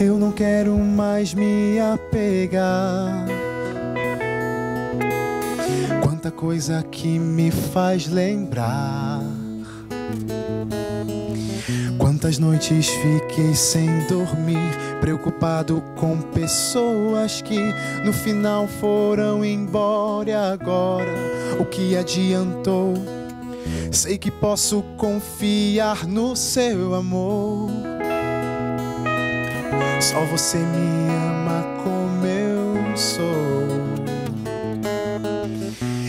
Eu não quero mais me apegar. Quanta coisa que me faz lembrar, quantas noites fiquei sem dormir, preocupado com pessoas que no final foram embora. E agora, o que adiantou? Sei que posso confiar no seu amor. Só você me ama como eu sou,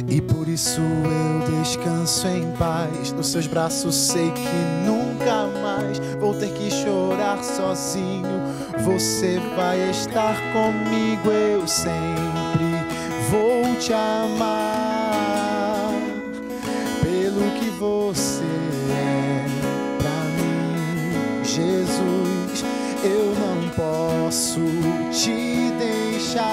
e por isso eu descanso em paz. Nos seus braços sei que nunca mais vou ter que chorar sozinho. Você vai estar comigo, eu sempre vou te amar pelo que você é pra mim, Jesus. Eu não posso te deixar,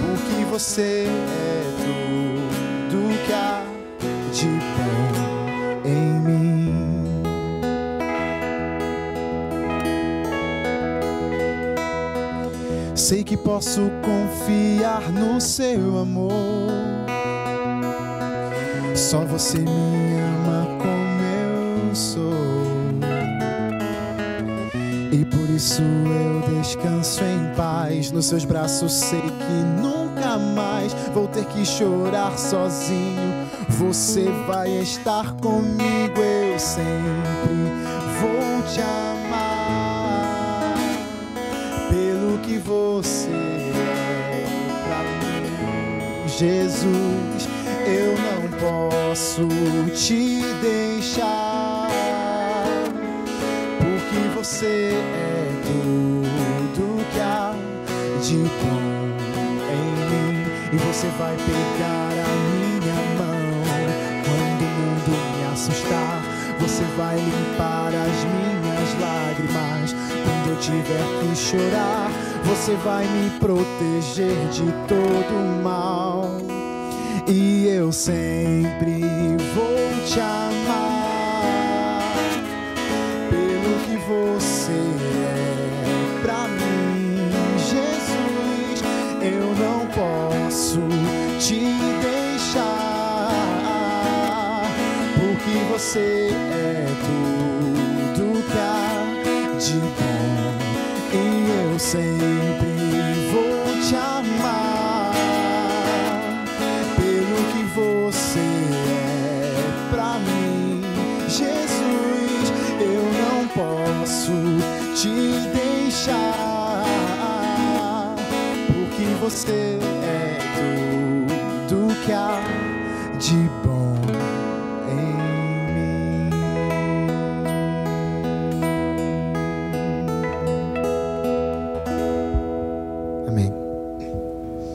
porque você é tudo que há de bom em mim. Sei que posso confiar no seu amor. Só você me ama como eu sou, e por isso eu descanso em paz. Nos seus braços sei que nunca mais vou ter que chorar sozinho. Você vai estar comigo, eu sempre vou te amar pelo que você é pra mim, Jesus. Eu não posso te deixar, porque você é tudo que há de bom em mim. E você vai pegar a minha mão quando o mundo me assustar. Você vai limpar as minhas lágrimas quando eu tiver que chorar. Você vai me proteger de todo mal, e eu sempre vou te amar pelo que você é pra mim, Jesus. Eu não posso te deixar, porque você é tudo que há de bom, e eu sempre vou te amar te deixar, porque você é tudo que há de bom.